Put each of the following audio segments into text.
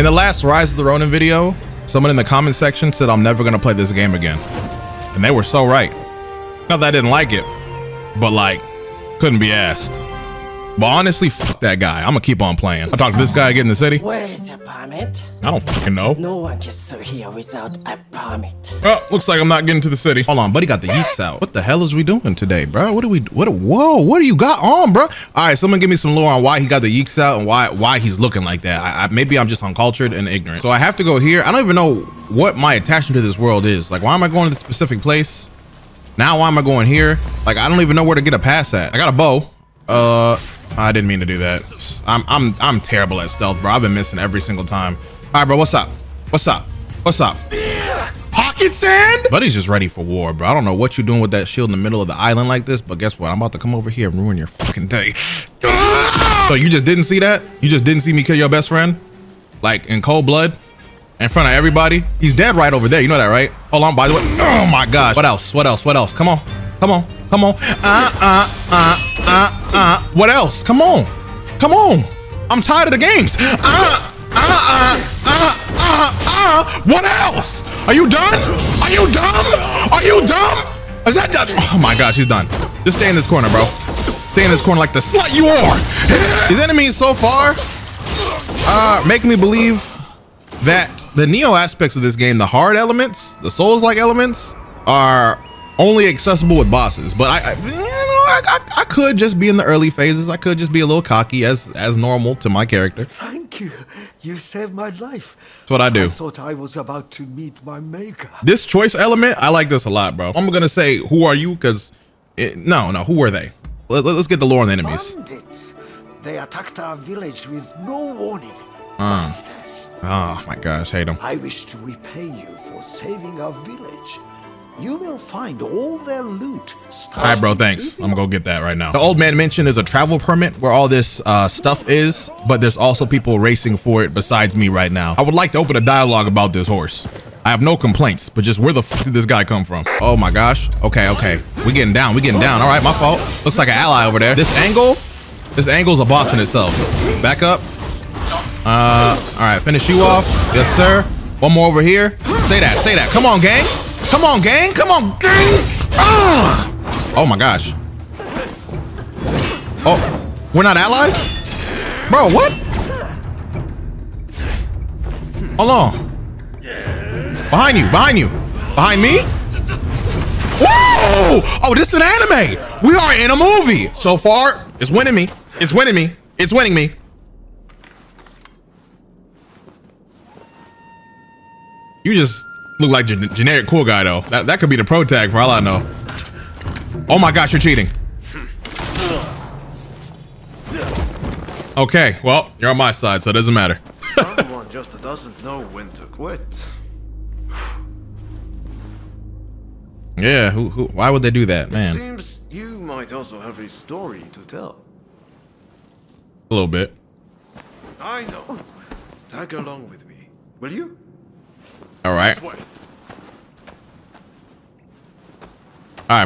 In the last Rise of the Ronin video, someone in the comment section said I'm never gonna play this game again. And they were so right. Not that I didn't like it, but like, couldn't be asked. But honestly, fuck that guy. I'm gonna keep on playing. I talked to this guy again in the city. Where is your permit? I don't fucking know. No one gets through here without a permit. Oh, looks like I'm not getting to the city. Hold on, buddy got the yeats out. What the hell is we doing today, bro? Whoa, what do you got on, bro? All right, someone give me some lore on why he got the yeats out and why he's looking like that. Maybe I'm just uncultured and ignorant. So I have to go here. I don't even know what my attachment to this world is. Like, why am I going to this specific place? Now, why am I going here? Like, I don't even know where to get a pass at. I got a bow. I didn't mean to do that. I'm terrible at stealth, bro. I've been missing every single time. All right, bro. What's up? What's up? What's up? Pocket sand? Buddy's just ready for war, bro. I don't know what you're doing with that shield in the middle of the island like this, but guess what? I'm about to come over here and ruin your fucking day. So you just didn't see that? You just didn't see me kill your best friend? Like in cold blood? In front of everybody? He's dead right over there. You know that, right? Hold on, by the way. Oh my gosh. What else? What else? What else? Come on. Come on. Come on. What else? Come on. Come on. I'm tired of the games. What else? Are you done? Are you dumb? Are you dumb? Is that done? Oh my gosh, he's done. Just stay in this corner, bro. Stay in this corner like the slut you are. His enemies so far make me believe that the Neo aspects of this game, the hard elements, the Souls-like elements, are only accessible with bosses, but I could just be in the early phases. I could just be a little cocky as normal to my character. Thank you. You saved my life. That's what I do. I thought I was about to meet my maker. This choice element, I like this a lot, bro. I'm going to say, who are you? Because no, who were they? Let's get the lore on the enemies. Bandits. They attacked our village with no warning. Oh my gosh, hate them. I wish to repay you for saving our village. You will find all their loot. All right, bro, thanks. I'm gonna go get that right now. The old man mentioned there's a travel permit where all this stuff is, but there's also people racing for it besides me right now. I would like to open a dialogue about this horse. I have no complaints, but just where the fuck did this guy come from? Oh my gosh. Okay. We getting down, All right, my fault. Looks like an ally over there. This angle's a boss in itself. Back up. All right, finish you off. Yes, sir. One more over here. Say that. Come on, gang. Come on, gang. Oh my gosh. Oh, we're not allies? Bro, what? Hold on. Behind you. Behind me? Whoa! Oh, this is an anime. We are in a movie. So far, it's winning me. It's winning me. You just look like generic cool guy, though. That could be the pro tag for all I know. Oh my gosh, you're cheating. Okay, well, you're on my side, so it doesn't matter. Someone just doesn't know when to quit. Yeah, why would they do that, man? It seems you might also have a story to tell. A little bit. I know. Tag along with me, will you? All right,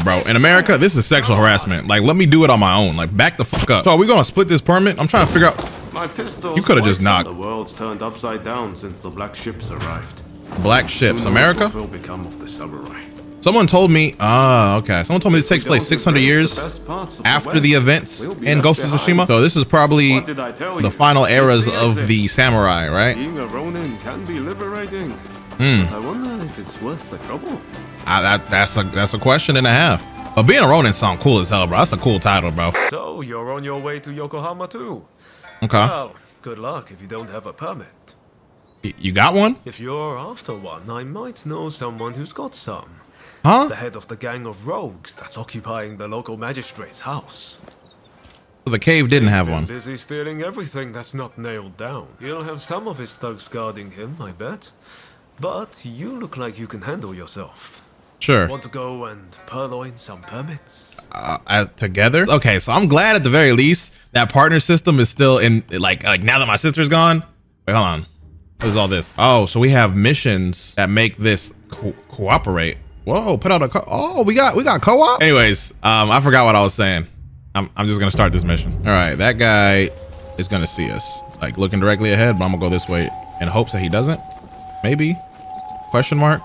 bro. In America, this is sexual harassment. Like, let me do it on my own. Like, back the fuck up. So, are we gonna split this permit? I'm trying to figure out. My pistol. You could have just knocked. The world's turned upside down since the black ships arrived. Black ships, America. What will become of the samurai? Someone told me. Okay. Someone told me this takes place 600 years after the events in Ghost of Tsushima. So this is probably the final eras of the samurai, right? Being a Ronin can be liberating. But I wonder if it's worth the trouble. That's a question and a half. But being a Ronin sound cool as hell, bro. That's a cool title, bro. So you're on your way to Yokohama too. Okay. Well, good luck if you don't have a permit. You got one? If you're after one, I might know someone who's got some. Huh? The head of the gang of rogues that's occupying the local magistrate's house. So the cave didn't have one. Busy stealing everything that's not nailed down. He'll have some of his thugs guarding him, I bet. But you look like you can handle yourself. Sure. Want to go and purloin some permits? Together? Okay, so I'm glad at the very least that partner system is still in, like now that my sister's gone. Wait, hold on. What is all this? Oh, so we have missions that make this cooperate. Whoa, put out a we got co-op? Anyways, I forgot what I was saying. I'm just gonna start this mission. All right, that guy is gonna see us. Like looking directly ahead, but I'm gonna go this way. in hopes that he doesn't. Maybe? Question mark?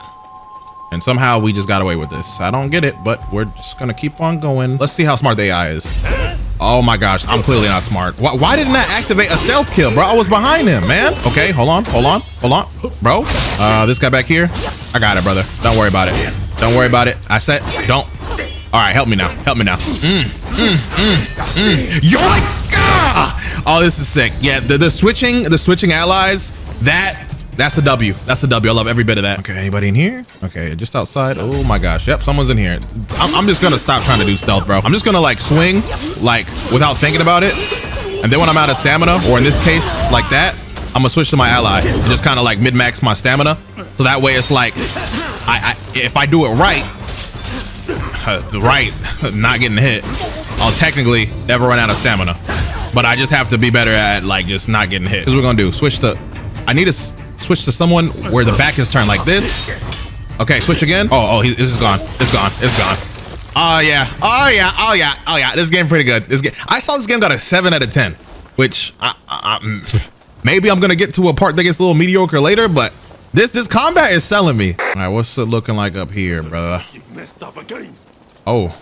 And somehow we just got away with this. I don't get it, but we're just gonna keep on going. Let's see how smart the AI is. Oh my gosh, I'm clearly not smart. Why didn't I activate a stealth kill, bro? I was behind him, man. Okay, hold on. Bro, this guy back here. I got it, brother. Don't worry about it. I said, don't. All right, help me now. Yoink! Oh, this is sick. Yeah, the switching allies, that's a W. That's a W. I love every bit of that. Okay, anybody in here? Okay, just outside. Oh my gosh. Yep, someone's in here. I'm just gonna stop trying to do stealth, bro. I'm just gonna like swing, like without thinking about it. And then when I'm out of stamina, or in this case, like that, I'm gonna switch to my ally and just kind of like mid-max my stamina. So that way it's like, if I do it right, not getting hit, I'll technically never run out of stamina. But I just have to be better at like just not getting hit. This is what we're gonna do. I need to switch to someone where the back is turned like this. Okay, switch again. This is gone. It's gone. Oh yeah. This game pretty good. I saw this game got a 7 out of 10, which maybe I'm gonna get to a part that gets a little mediocre later, but this combat is selling me. All right, what's it looking like up here, brother? Oh,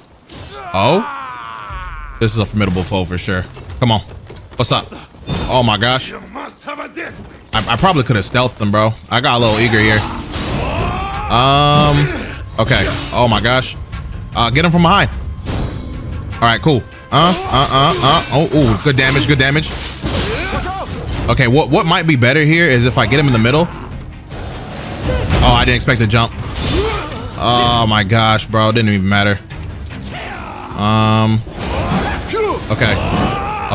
this is a formidable foe for sure. Come on, what's up? Oh my gosh. I probably could have stealthed them, bro. I got a little eager here. Okay. Oh my gosh. Get him from behind. All right, cool. Oh, good damage. Okay, what might be better here is if I get him in the middle. Oh, I didn't expect to jump. Oh my gosh, bro. It didn't even matter. Okay.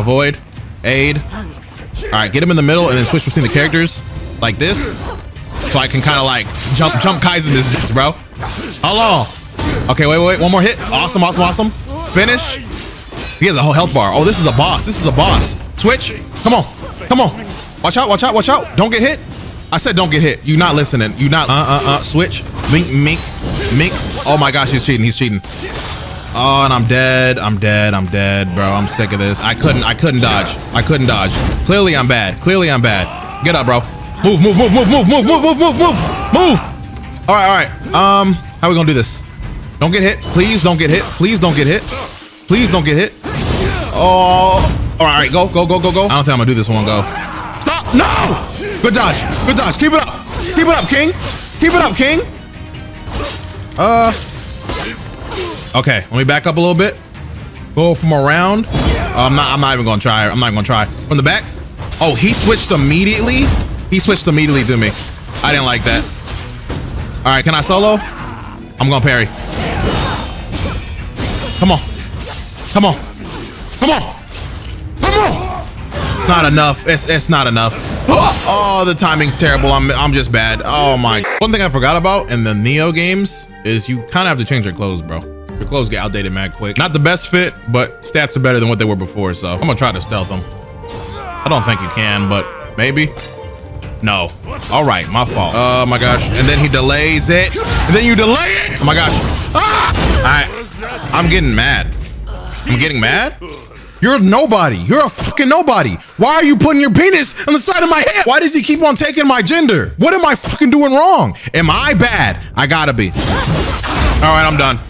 Avoid. Aid. All right, get him in the middle and then switch between the characters like this, so I can kind of like jump Kaizen this, bro. Hello. Okay, wait, one more hit. Awesome. Finish. He has a whole health bar. Oh, this is a boss. Switch. Come on. Watch out. Don't get hit. I said don't get hit. You not listening. You not. Switch. Mink. Oh my gosh, he's cheating. Oh, and I'm dead, bro. I'm sick of this. I couldn't dodge. Clearly I'm bad. Get up, bro. Move. All right. How we gonna do this? Don't get hit. Please don't get hit. Oh, all right. Go. I don't think I'm gonna do this one. Go. Stop. No. Good dodge. Keep it up, King. Okay, let me back up a little bit. Go from around. I'm not even gonna try. From the back. Oh, he switched immediately to me. I didn't like that. All right, can I solo? I'm gonna parry. Come on. Not enough. It's not enough. Oh, the timing's terrible. I'm just bad. Oh my. One thing I forgot about in the Neo games is you kind of have to change your clothes, bro. Your clothes get outdated mad quick. Not the best fit, but stats are better than what they were before, so I'm gonna try to stealth them. I don't think you can, but maybe. No. All right, my fault. Oh my gosh. And then he delays it. And then you delay it. Oh my gosh. Ah! I'm getting mad. You're a nobody. You're a fucking nobody. Why are you putting your penis on the side of my head? Why does he keep on taking my gender? What am I fucking doing wrong? Am I bad? I gotta be. All right, I'm done.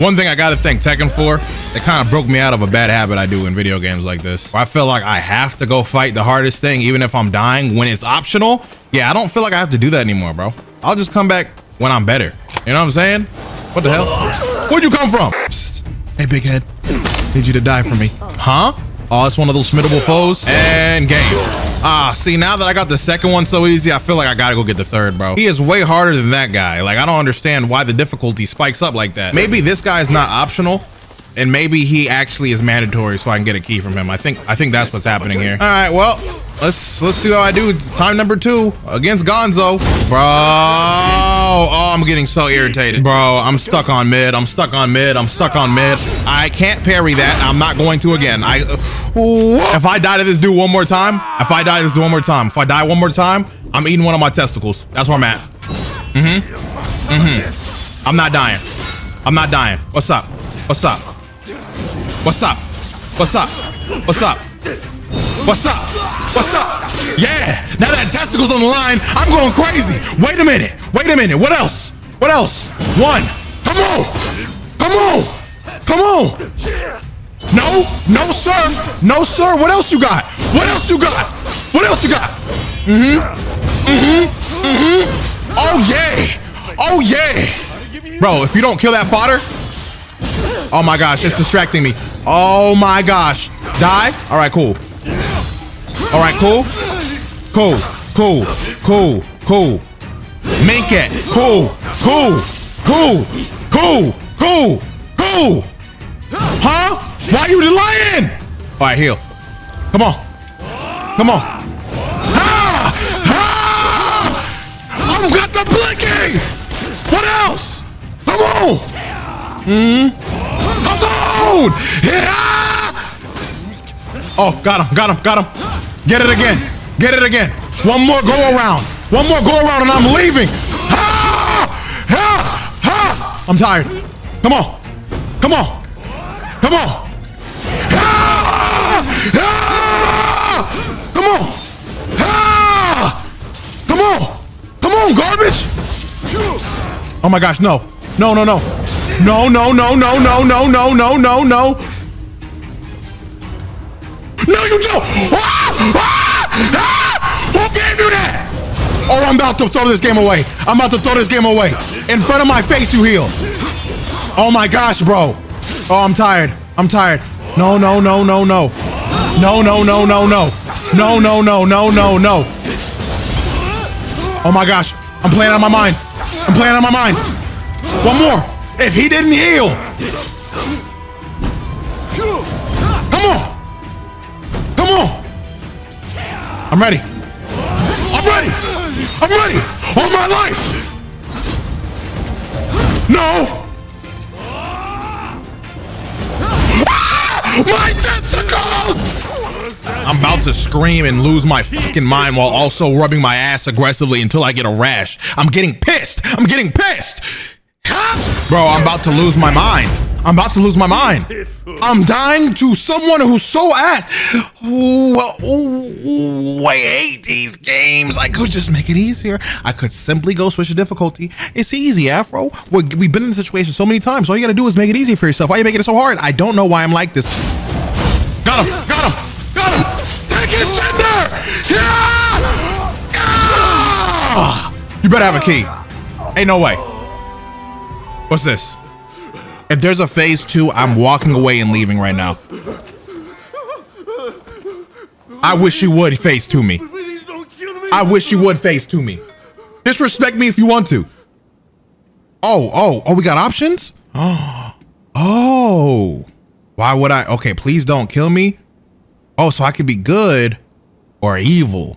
One thing I gotta thank Tekken for, it kind of broke me out of a bad habit I do in video games like this. I feel like I have to go fight the hardest thing, even if I'm dying, when it's optional. Yeah, I don't feel like I have to do that anymore, bro. I'll just come back when I'm better. You know what I'm saying? What the hell? Where'd you come from? Psst. Hey, big head. Need you to die for me. Huh? Oh, it's one of those formidable foes. And game. Ah, see, now that I got the second one so easy, I feel like I gotta go get the third, bro. He is way harder than that guy. Like, I don't understand why the difficulty spikes up like that. Maybe this guy's not optional, and maybe he actually is mandatory, so I can get a key from him. I think that's what's happening here. All right, well, let's see how I do. Time number 2 against Gonzo, bro. Oh, I'm getting so irritated, bro. I'm stuck on mid. I can't parry that. I'm not going to again. If I die to this dude one more time, I'm eating one of my testicles. That's where I'm at. I'm not dying. What's up? Yeah, now that testicle's on the line, I'm going crazy. Wait a minute, wait a minute. What else? What else? One. Come on, come on, come on. No, no, sir. No, sir. What else you got? What else you got? What else you got? Mm-hmm. Mm-hmm. Mm-hmm. Oh, yeah. Oh, yeah. Bro, if you don't kill that fodder. Oh, my gosh. It's distracting me. Oh, my gosh. Die. All right, cool. All right, cool. Cool. Cool. Cool. Cool. Mink it. Cool. Cool. Cool. Cool. Cool. Cool. Huh? Why you lying? All right, heal. Come on. Come on. Ah! Ah! I've got the blinking. What else? Come on. Come on. Yeah! Oh, got him. Got him. Got him. Get it again. Get it again. One more go around. One more go around, and I'm leaving. Ah! Ah! Ah! I'm tired. Come on. Come on. Come on! Ah! Ah! Come on! Ah! Come on! Come on, garbage! Oh my gosh, no. No, no, no. No, no, no, no, no, no, no, no, no, no. No, you don't! Ah! Ah! Ah! Who gave you that? Oh, I'm about to throw this game away. I'm about to throw this game away. In front of my face, you heal. Oh my gosh, bro. Oh, I'm tired. I'm tired. No, no, no, no, no. No, no, no, no, no. No, no, no, no, no, no. Oh my gosh. I'm playing out of my mind. I'm playing out of my mind. One more. If he didn't heal. Come on. Come on. I'm ready. I'm ready. I'm ready. All my life. No. My testicles! I'm about to scream and lose my fucking mind while also rubbing my ass aggressively until I get a rash. I'm getting pissed. I'm getting pissed. Bro, I'm about to lose my mind. I'm about to lose my mind. I'm dying to someone who's so ass. Ooh, I hate these games. I could just make it easier. I could simply go switch the difficulty. It's easy, Afro. We've been in this situation so many times. All you gotta do is make it easy for yourself. Why are you making it so hard? I don't know why I'm like this. Got him, got him, got him. Take his gender. Yeah! Ah! You better have a key. Ain't no way. What's this? If there's a phase two, I'm walking away and leaving right now. I wish you would phase to me. I wish you would phase to me. Disrespect me if you want to. Oh, oh, oh, we got options? Oh, why would I? Okay, please don't kill me. Oh, so I could be good or evil.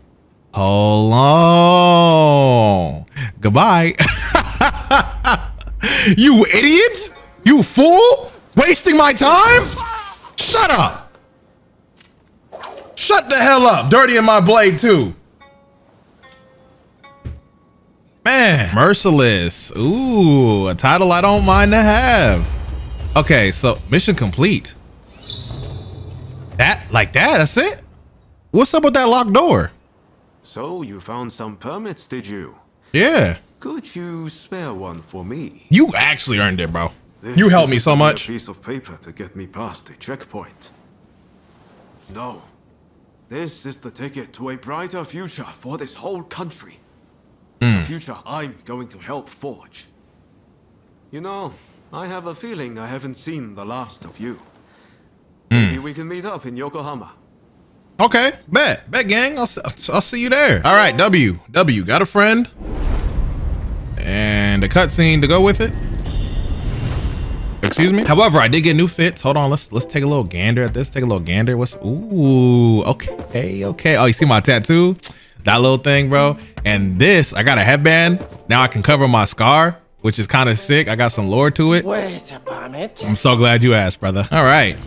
Hello. Goodbye. You idiot. You fool! Wasting my time? Shut up! Shut the hell up! Dirty in my blade too. Man, merciless. Ooh, a title I don't mind to have. Okay, so mission complete. That, like that, that's it? What's up with that locked door? So you found some permits, did you? Yeah. Could you spare one for me? You actually earned it, bro. You helped me so much. A piece of paper to get me past the checkpoint. No, this is the ticket to a brighter future for this whole country. It's a future I'm going to help forge. You know, I have a feeling I haven't seen the last of you. Maybe we can meet up in Yokohama. Okay, bet, bet, gang. I'll see you there. All right, W, got a friend and a cutscene to go with it. Excuse me. However, I did get new fits. Hold on, let's take a little gander at this. Take a little gander. What's ooh? Okay, okay. Oh, you see my tattoo? That little thing, bro. And this, I got a headband. Now I can cover my scar, which is kind of sick. I got some lore to it. Wait a minute. I'm so glad you asked, brother. All right,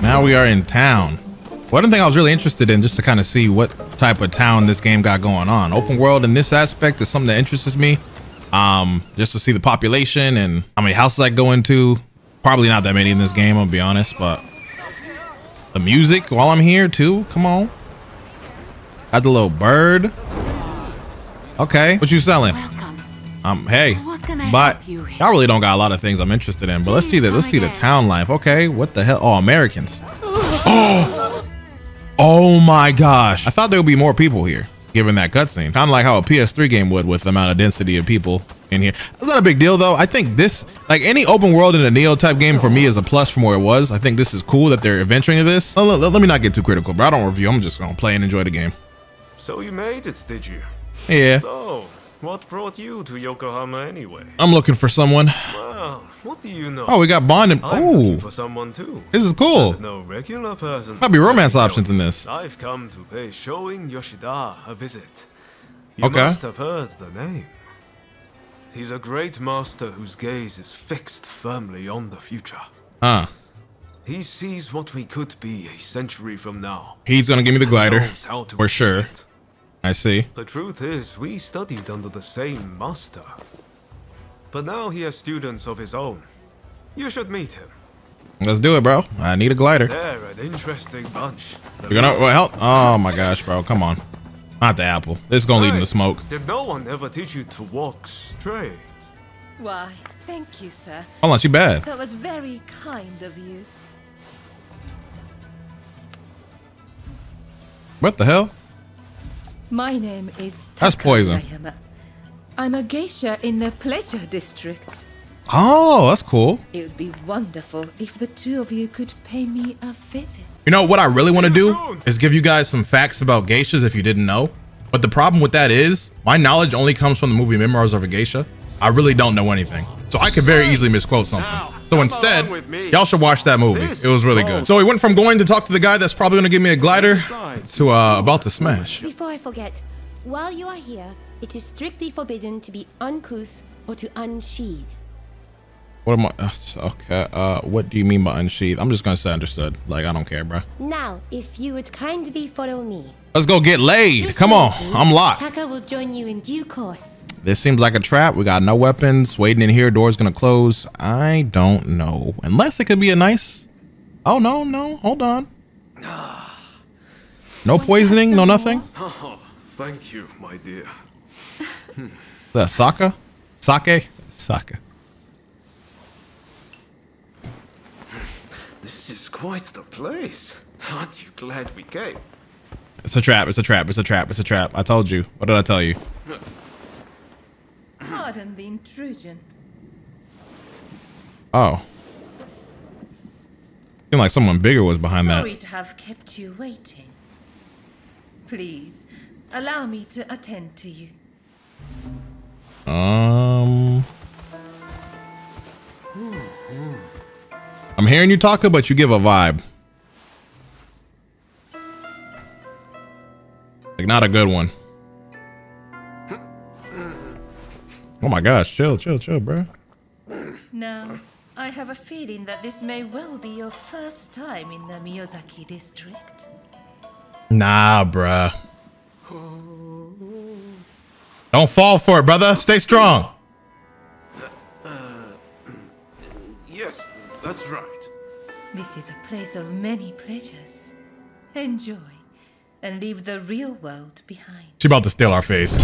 now we are in town. One thing I was really interested in, just to kind of see what type of town this game got going on. Open world in this aspect is something that interests me. Just to see the population and how many houses I go into. Probably not that many in this game, I'll be honest, but the music while I'm here too. Come on. Got the little bird. Okay, what you selling? Hey, but y'all really don't got a lot of things I'm interested in, but let's see that. Let's see the town life. Okay, what the hell? Oh, Americans. Oh, oh my gosh. I thought there would be more people here given that cutscene. Kind of like how a PS3 game would with the amount of density of people in here. It's not a big deal though. I think this, like any open world in a Neo type game for me is a plus from where it was. I think this is cool that they're adventuring in this. Let me not get too critical, but I don't review. I'm just gonna play and enjoy the game. So you made it, did you? Yeah. So, what brought you to Yokohama anyway? I'm looking for someone. Well, what do you know? Oh, we got bonded. Oh, for someone too. This is cool. No regular person. Might be romance options in this. I've come to pay Showing Yoshida a visit. You must have heard the name. He's a great master whose gaze is fixed firmly on the future. Huh. He sees what we could be a century from now. He's gonna give me the glider for sure. It. I see. The truth is, we studied under the same master. But now he has students of his own. You should meet him. Let's do it, bro. I need a glider. They're an interesting bunch. You're gonna help? Oh my gosh, bro. Come on. Not the apple. This is gonna lead him to smoke. Did no one ever teach you to walk straight? Why, thank you, sir. Hold on, she bad. That was very kind of you. What the hell? My name is Takayama. That's poison. I'm a geisha in the pleasure district. Oh, that's cool. It would be wonderful if the two of you could pay me a visit. You know what I really want to do is give you guys some facts about geishas if you didn't know. But the problem with that is my knowledge only comes from the movie Memoirs of a Geisha. I really don't know anything. So I could very easily misquote something. So instead, y'all should watch that movie. It was really good. So we went from going to talk to the guy that's probably going to give me a glider to about to smash. Before I forget, while you are here, it is strictly forbidden to be uncouth or to unsheathe. What am I? Okay. What do you mean by unsheathe? I'm just going to say understood. Like, I don't care, bro. Now, if you would kindly follow me. Let's go get laid. This Come on. Please. I'm locked. Taka will join you in due course. This seems like a trap. We got no weapons. Waiting in here. Door's gonna close. I don't know. Unless it could be a nice... Oh, no, no. Hold on. No poisoning? No nothing? Oh, thank you, my dear. The Saka? Sake? Saka. This is quite the place. Aren't you glad we came? It's a trap. It's a trap. It's a trap. It's a trap. I told you. What did I tell you? Pardon the intrusion. Oh. Seemed like someone bigger was behind that. Sorry to have kept you waiting. Please, allow me to attend to you. I'm hearing you talk, but you give a vibe. Like, not a good one. Oh my gosh, chill, chill, chill, bro. Now, I have a feeling that this may well be your first time in the Miyazaki district. Nah, bruh. Don't fall for it, brother. Stay strong. Yes, that's right. This is a place of many pleasures. Enjoy and leave the real world behind. She's about to steal our face.